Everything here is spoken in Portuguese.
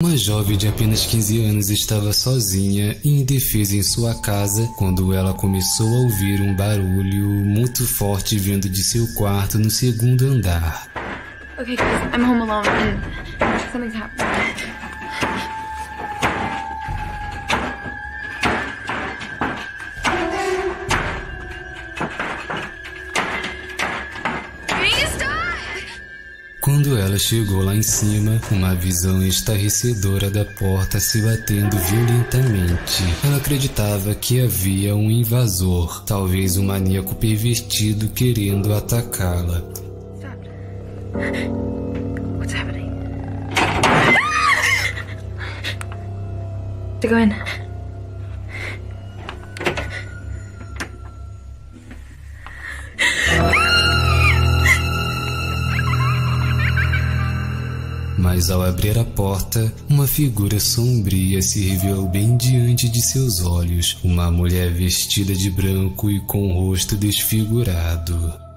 Uma jovem de apenas 15 anos estava sozinha e indefesa em sua casa quando ela começou a ouvir um barulho muito forte vindo de seu quarto no segundo andar. Okay, guys, I'm home alone and something's happened. Quando ela chegou lá em cima, uma visão estarrecedora da porta se batendo violentamente. Ela acreditava que havia um invasor, talvez um maníaco pervertido querendo atacá-la. Mas ao abrir a porta, uma figura sombria se revelou bem diante de seus olhos. Uma mulher vestida de branco e com o rosto desfigurado.